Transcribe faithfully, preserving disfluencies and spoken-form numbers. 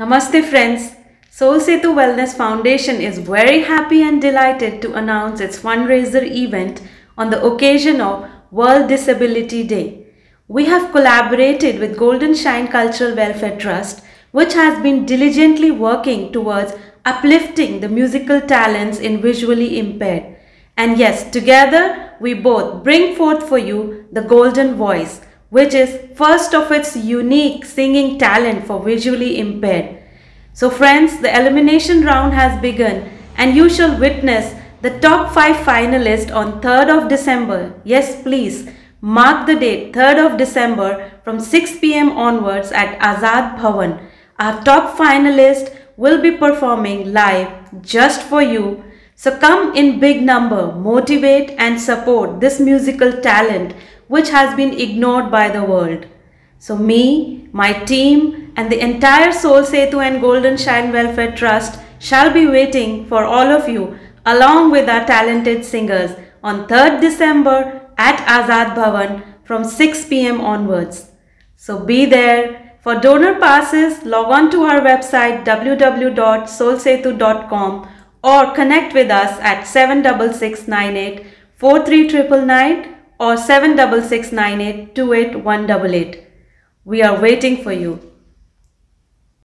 Namaste friends, Soul Setu Wellness Foundation is very happy and delighted to announce its fundraiser event on the occasion of World Disability Day. We have collaborated with Golden Shine Cultural Welfare Trust, which has been diligently working towards uplifting the musical talents in visually impaired. And yes, together we both bring forth for you the Golden Voice, which is first of its unique singing talent for visually impaired. So friends, the elimination round has begun and you shall witness the top five finalists on third of December. Yes, please mark the date third of December from six p m onwards at Azad Bhavan. Our top finalist will be performing live just for you. So come in big number, motivate and support this musical talent which has been ignored by the world. So me, my team and the entire Soul Setu and Golden Shine Welfare Trust shall be waiting for all of you along with our talented singers on third December at Azad Bhavan from six p m onwards. So be there. For donor passes, log on to our website w w w dot soul setu dot com or connect with us at seven six six nine eight four three nine nine nine or seven six six nine eight two eight one eight eight. We are waiting for you.